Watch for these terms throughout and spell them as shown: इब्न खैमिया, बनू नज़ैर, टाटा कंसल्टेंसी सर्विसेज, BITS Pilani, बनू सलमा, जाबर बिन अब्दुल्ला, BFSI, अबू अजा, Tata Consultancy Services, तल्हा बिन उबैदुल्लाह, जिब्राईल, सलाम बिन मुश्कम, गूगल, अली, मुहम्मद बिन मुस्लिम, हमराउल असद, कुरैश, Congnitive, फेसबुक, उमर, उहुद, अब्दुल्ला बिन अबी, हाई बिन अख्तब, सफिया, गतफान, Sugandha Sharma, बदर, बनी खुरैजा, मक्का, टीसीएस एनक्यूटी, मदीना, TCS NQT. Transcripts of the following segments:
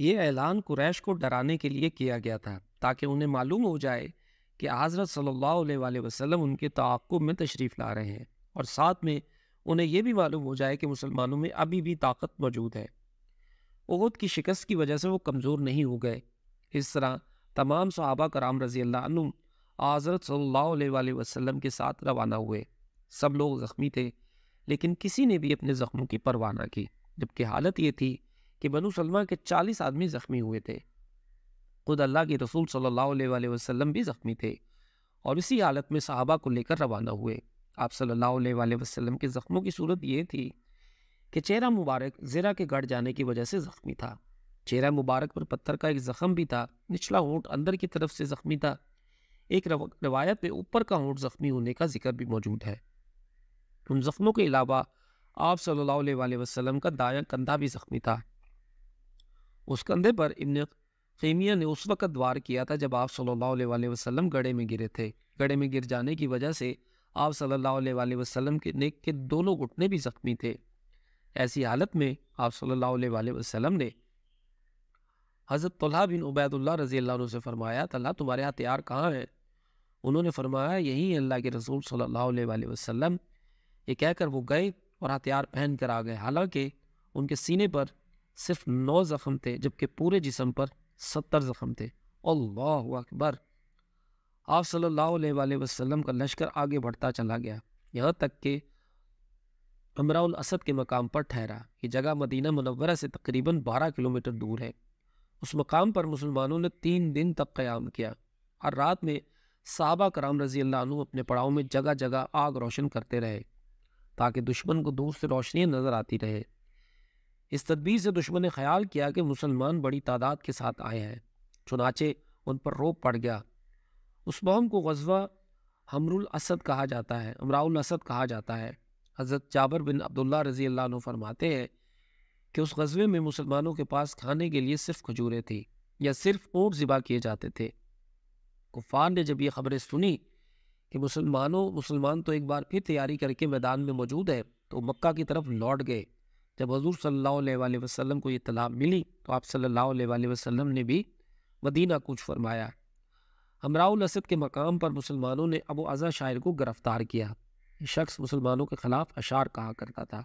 ये ऐलान कुरैश को डराने के लिए किया गया था ताकि उन्हें मालूम हो जाए कि हज़रत सल्लल्लाहु अलैहि वसल्लम उनके ताक़ुब में तशरीफ़ ला रहे हैं और साथ में उन्हें यह भी मालूम हो जाए कि मुसलमानों में अभी भी ताकत मौजूद है। उहुद की शिकस्त की वजह से वो कमज़ोर नहीं हो गए। इस तरह तमाम सहाबा कराम रज़ी अल्लाह अन्हुम हज़रत सल्लल्लाहु अलैहि वसल्लम के साथ रवाना हुए। सब लोग ज़ख्मी थे लेकिन किसी ने भी अपने ज़ख्मों की परवाह न की, जबकि हालत ये थी कि बनू सलमा के 40 आदमी ज़ख्मी हुए थे। खुद अल्लाह के रसूल सल्लल्लाहु अलैहि वसल्लम भी ज़ख्मी थे और इसी हालत में सहाबा को लेकर रवाना हुए। आप सल्लल्लाहु अलैहि वसल्लम के ज़ख्मों की सूरत ये थी कि चेहरा मुबारक ज़रा के गढ़ जाने की वजह से ज़ख्मी था। चेहरा मुबारक पर पत्थर का एक ज़ख़म भी था। निचला होंठ अंदर की तरफ से ज़ख्मी था। एक रवायत पे ऊपर का होंठ ज़ख्मी होने का जिक्र भी मौजूद है। उन ज़ख्मों के अलावा आप सल्लल्लाहु अलैहि वसल्लम का दायां कंधा भी ज़ख्मी था। उस कंधे पर इब्न खैमिया ने उस वक़्त वार किया था जब आप सल्लल्लाहु अलैहि वसल्लम गड्ढे में गिरे थे। गड्ढे में गिर जाने की वजह से आप सल्लल्लाहु अलैहि वसल्लम के दोनों घुटने भी ज़ख्मी थे। ऐसी हालत में आप सल्लल्लाहु अलैहि वसल्लम ने हज़रत तल्हा बिन उबैदुल्लाह रज़ी अल्लाह अन्हु से फ़रमाया, तल्हा तुम्हारे हथियार कहाँ हैं? उन्होंने फ़रमाया, यही है अल्लाह के रसूल सल्लल्लाहु अलैहि वसल्लम। ये कहकर वो गए और हथियार पहन कर आ गए। हालांकि उनके सीने पर सिर्फ 9 ज़ख्म थे जबकि पूरे जिस्म पर 70 ज़ख्म थे। अल्लाहु अकबर। आप सल्लल्लाहु अलैहि वसल्लम का लश्कर आगे बढ़ता चला गया, यहाँ तक कि हमराउल असद के मकाम पर ठहरा। ये जगह मदीना मुनव्वरा से तकरीबन 12 किलोमीटर दूर है। उस मकाम पर मुसलमानों ने 3 दिन तक क़याम किया। हर रात में सहाबा कराम रज़ी अल्लाह अन्हु अपने पड़ाव में जगह जगह आग रोशन करते रहे ताकि दुश्मन को दूर से रोशनियाँ नज़र आती रहे। इस तदबीर से दुश्मन ने ख्याल किया कि मुसलमान बड़ी तादाद के साथ आए हैं, चुनाचे उन पर रोब पड़ गया। उस मौम को ग़ज़वा हमराउल असद कहा जाता है। हज़रत जाबर बिन अब्दुल्ला रज़ी अल्लाह अन्हु फरमाते हैं कि उस ग़ज़वे में मुसलमानों के पास खाने के लिए सिर्फ खजूरें थीं या सिर्फ ऊँट ज़िबा किए जाते थे। कुफ़ार ने जब ये ख़बरें सुनी कि मुसलमान तो एक बार फिर तैयारी करके मैदान में मौजूद है तो मक्का की तरफ लौट गए। जब हज़ूर सल्लल्लाहु अलैहि वसल्लम को ये इत्तला मिली तो आप सल्लल्लाहु अलैहि वसल्लम ने भी मदीना कूच फरमाया। हमराउल असद के मकाम पर मुसलमानों ने अबू अजा शायर को गिरफ्तार किया। शख्स मुसलमानों के ख़िलाफ़ अशार कहा करता था।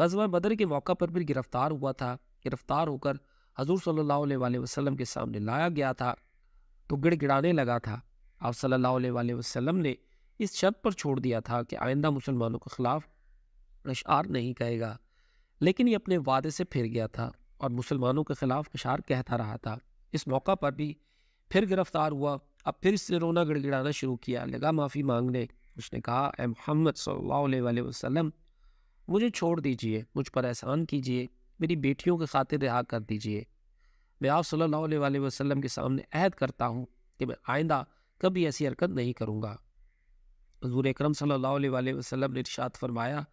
ग़ज़वा बदर के मौका पर भी गिरफ़्तार हुआ था। गिरफ़्तार होकर हज़ूर सल्लल्लाहु अलैहि वसल्लम के सामने लाया गया था तो गिड़गिड़ाने लगा था। आप सल्लल्लाहु अलैहि वसल्लम ने इस शर्त पर छोड़ दिया था कि आइंदा मुसलमानों के ख़िलाफ़ अशार नहीं कहेगा, लेकिन ये अपने वादे से फिर गया था और मुसलमानों के ख़िलाफ़ अशार कहता रहा था। इस मौका पर भी फिर गिरफ़्तार हुआ। अब फिर इससे रोना गिड़गिड़ाना शुरू किया, लगा माफ़ी मांगने। उसने कहा, ए मोहम्मद सल्लल्लाहु अलैहि वसल्लम, मुझे छोड़ दीजिए, मुझ पर एहसान कीजिए, मेरी बेटियों के खातिर रिहा कर दीजिए। मैं आप सल्लल्लाहु अलैहि वसल्लम के सामने अहद करता हूँ कि मैं आइंदा कभी ऐसी हरकत नहीं करूँगा। हुज़ूर अकरम सल्लल्लाहु अलैहि वसल्लम ने इरशाद फरमाया,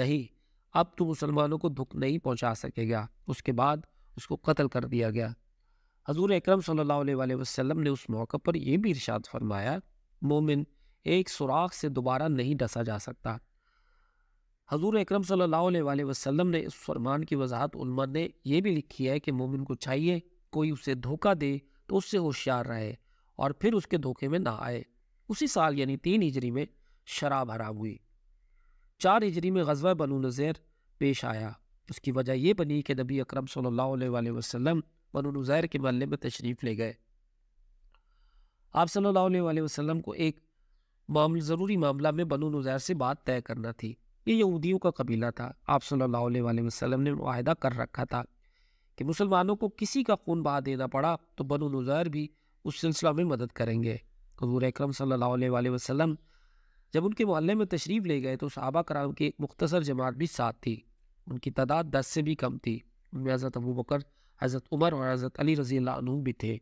नहीं, अब तो मुसलमानों को दुख नहीं पहुँचा सकेगा। उसके बाद उसको कत्ल कर दिया गया। हुज़ूर अकरम सल्लल्लाहु अलैहि वसल्लम ने उस मौके पर यह भी इरशाद फरमाया, मोमिन एक सुराख से दोबारा नहीं डसा जा सकता। हज़ूर अकरम सल्लल्लाहु अलैहि वसल्लम ने इस फरमान की वजाहत उलमा ने यह भी लिखी है कि मोमिन को चाहिए कोई उसे धोखा दे तो उससे होशियार रहे और फिर उसके धोखे में ना आए। उसी साल यानी 3 हिजरी में शराब हराम हुई। 4 हिजरी में ग़ज़वा बनू नज़ैर पेश आया। उसकी वजह यह बनी कि नबी अकरम सल्लल्लाहु अलैहि वसल्लम बनू नज़ैर के महल्ले में तशरीफ़ ले गए। आप सल्लल्लाहु अलैहि वसल्लम को एक ज़रूरी मामला में बनू नज़ैर से बात तय करना थी। ये यहूदियों का कबीला था। आप सल्लल्लाहु अलैहि वसल्लम ने मुआहदा कर रखा था कि मुसलमानों को किसी का खून बहा देना पड़ा तो बनू नज़ैर भी उस सिलसिला में मदद करेंगे। हुज़ूर अकरम सल्लल्लाहु अलैहि वसल्लम जब उनके मोहल्ले में तशरीफ़ ले गए तो सहाबा कराम की एक मुख्तसर जमात भी साथ थी। उनकी तादाद 10 से भी कम थी। उनमें हज़रत अबू बकर, हज़रत उमर और हज़रत अली रज़ी अल्लाह अन्हु भी थे।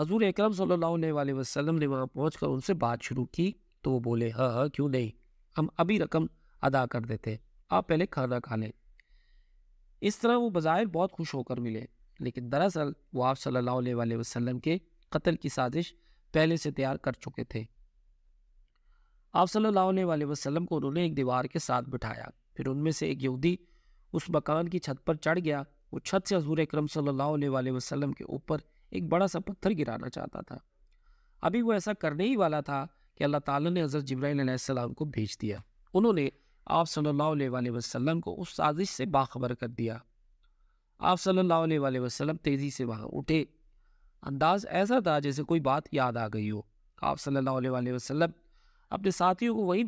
हज़ूर अकरम सल्लल्लाहु अलैहि वसल्लम ने वहाँ पहुँचकर उनसे बात शुरू की तो वो बोले, हाँ हाँ क्यों नहीं, हम अभी रकम अदा कर देते, आप पहले खाना खा लें। इस तरह वो बज़ाहिर बहुत खुश होकर मिले, लेकिन दरअसल वो आप सल्लल्लाहु अलैहि वसल्लम के कत्ल की साजिश पहले से तैयार कर चुके थे। आप सल्लल्लाहु अलैहि वसल्लम को उन्होंने एक दीवार के साथ बिठाया। फिर उनमें से एक यहूदी उस मकान की छत पर चढ़ गया वो छत से हुज़ूर अकरम सल्लल्लाहु अलैहि वसल्लम के ऊपर एक बड़ा सा पत्थर गिराना चाहता था। अभी वो ऐसा करने ही वाला था कि अल्लाह ताला ने हज़रत जिब्राईल अलैहिस्सलाम को भेज दिया। उन्होंने आप सल्लल्लाहु अलैहि वसल्लम को उस साजिश से बाखबर कर दिया। आप सल्लल्लाहु अलैहि वसल्लम तेज़ी से वहाँ उठे। अंदाज़ ऐसा था जैसे कोई बात याद आ गई हो। आप सल्लल्लाहु अलैहि वसल्लम अपने साथियों को वहीं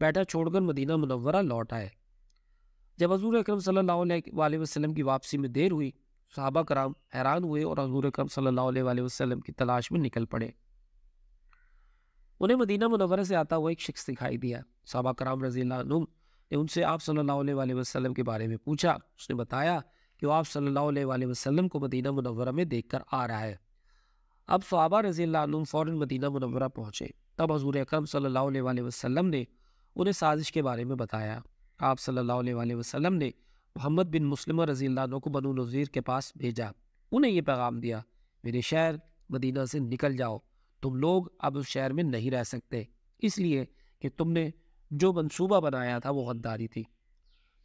बैठा छोड़कर मदीना मुनव्वरा लौट आए। जब हजूर अकरम सल्लल्लाहु अलैहि वसल्लम की वापसी में देर हुई, सहाबा कराम हैरान हुए और हजूर अकरम सल्लल्लाहु अलैहि वसल्लम की तलाश में निकल पड़े। उन्हें मदीना मुनव्वरा से आता हुआ एक शख्स दिखाई दिया। सहाबा कराम रज़ियल्लाहु अन्हुम ने उनसे आप सल्लल्लाहु अलैहि वसल्लम के बारे में पूछा। उसने बताया कि वो आप सल्लल्लाहु अलैहि वसल्लम को मदीना मुनव्वरा में देखकर आ रहा है। अब सहाबा रज़ियल्लाहु अन्हुम फ़ौरन मदीना मुनव्वरा पहुँचे। तब हजूर अकरम सल्लल्लाहु अलैहि वसल्लम ने उन्हें साजिश के बारे में बताया। आप सल्लल्लाहु अलैहि वसल्लम ने मुहम्मद बिन मुस्लिम रज़ियल्लाहु अन्हु को बनु नज़ीर के पास भेजा। उन्हें यह पैगाम दिया, मेरे शहर मदीना से निकल जाओ, तुम लोग अब उस शहर में नहीं रह सकते, इसलिए कि तुमने जो मंसूबा बनाया था वो गद्दारी थी।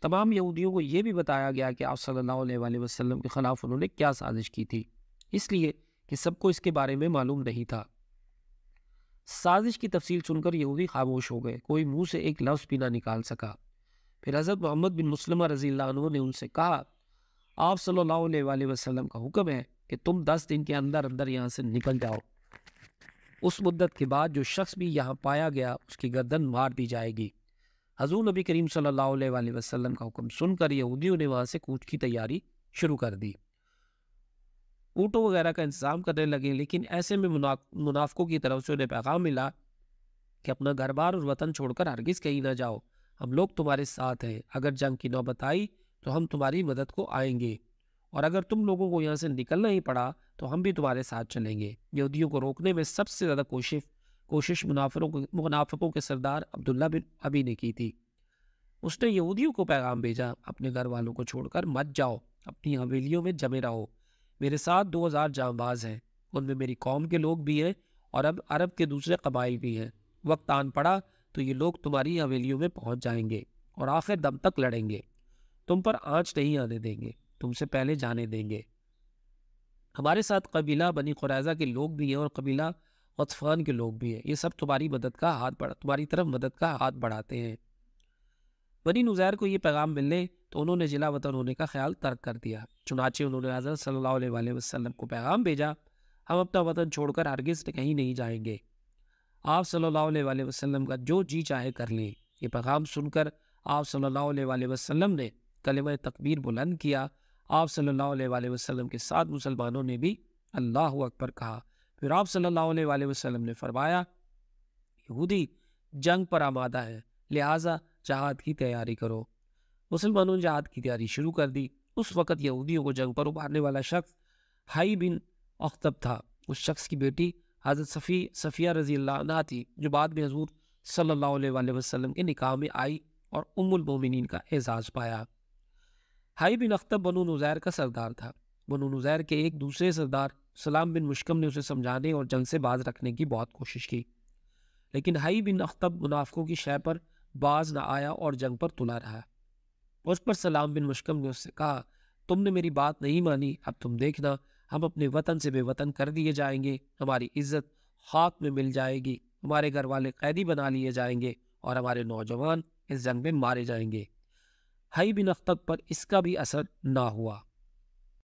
तमाम यहूदियों को यह भी बताया गया कि आप सल्लल्लाहु अलैहि वसल्लम के ख़िलाफ़ उन्होंने क्या साजिश की थी, इसलिए कि सबको इसके बारे में मालूम नहीं था। साजिश की तफसील सुनकर यहूदी खामोश हो गए, कोई मुँह से एक लफ्ज़ भी ना निकाल सका। फिर हज़रत मोहम्मद बिन मुस्लिम रज़ियल्लाहु अन्हु ने उनसे कहा, आप सल्लल्लाहु अलैहि वसल्लम का हुक्म है कि तुम 10 दिन के अंदर अंदर यहाँ से निकल जाओ। उस मुद्दत के बाद जो शख्स भी यहाँ पाया गया उसकी गर्दन मार दी जाएगी। हजूर नबी करीम सल्लल्लाहु अलैहि वसल्लम का हुक्म सुनकर यहूदियों ने वहाँ से कूच की तैयारी शुरू कर दी। ऊँटों वगैरह का इंतज़ाम करने लगे, लेकिन ऐसे में मुनाफिकों की तरफ से उन्हें पैगाम मिला कि अपना घर बार और वतन छोड़कर हरगिज़ कहीं ना जाओ, हम लोग तुम्हारे साथ हैं, अगर जंग की नौबत आई तो हम तुम्हारी मदद को आएंगे, और अगर तुम लोगों को यहाँ से निकलना ही पड़ा तो हम भी तुम्हारे साथ चलेंगे। यहूदियों को रोकने में सबसे ज़्यादा कोशिश मुनाफिकों के सरदार अब्दुल्ला बिन अबी ने की थी। उसने यहूदियों को पैगाम भेजा, अपने घर वालों को छोड़कर मत जाओ, अपनी हवेलियों में जमे रहो, मेरे साथ 2000 जांबाज हैं, उनमें मेरी कौम के लोग भी हैं और अब अरब के दूसरे कबाइल भी हैं, वक्त आन पड़ा तो ये लोग तुम्हारी हवेलियों में पहुंच जाएंगे और आखिर दम तक लड़ेंगे, तुम पर आँच नहीं आने देंगे, तुमसे पहले जाने देंगे। हमारे साथ कबीला बनी खुरैजा के लोग भी हैं और कबीला गतफान के लोग भी हैं, ये सब तुम्हारी तरफ मदद का हाथ बढ़ाते हैं। बनी नुजैर को ये पैगाम मिलने तो उन्होंने जिला वतन होने का ख्याल तर्क कर दिया। चुनाचे उन्होंने हज़रत सल्लल्लाहु अलैहि वसल्लम को पैगाम भेजा, हम अपना वतन छोड़कर हरगिज़ कहीं नहीं जाएंगे, आप सल्लल्लाहु अलैहि वसल्लम का जो जी चाहे कर लें। ये पैगाम सुनकर आप सल्लल्लाहु अलैहि वसल्लम ने कलिमा तकबीर बुलंद किया। आप सल्लल्लाहु अलैहि वसल्लम के साथ मुसलमानों ने भी अल्लाहु अकबर कहा। फिर आप सल्लल्लाहु अलैहि वसल्लम ने फरमाया, यहूदी जंग पर आमादा है, लिहाजा जहाद की तैयारी करो। मुसलमानों ने जहाद की तैयारी शुरू कर दी। उस वक़्त यहूदियों को जंग पर उभारने वाला शख्स हाई बिन अख्तब था। उस शख्स की बेटी हज़रत सफिया रज़ियल्लाहु अन्हा थी, जो बाद में हजूर सल्लल्लाहु अलैहि वसल्लम के निकाह में आई और उम्मुल मोमिनीन का एजाज़ पाया। हाई बिन अख्तब बनु नुजैर का सरदार था। बनु नुजैर के एक दूसरे सरदार सलाम बिन मुश्कम ने उसे समझाने और जंग से बाज रखने की बहुत कोशिश की, लेकिन हाई बिन अख्तब मुनाफिकों की शय पर बाज न आया और जंग पर तुला रहा। उस पर सलाम बिन मुश्कम ने उससे कहा, तुमने मेरी बात नहीं मानी, अब तुम देखना हम अपने वतन से बेवतन कर दिए जाएंगे, हमारी इज्जत खाक में मिल जाएगी, हमारे घर वाले कैदी बना लिए जाएंगे और हमारे नौजवान इस जंग में मारे जाएंगे। हाई बिन अख्तब पर इसका भी असर ना हुआ।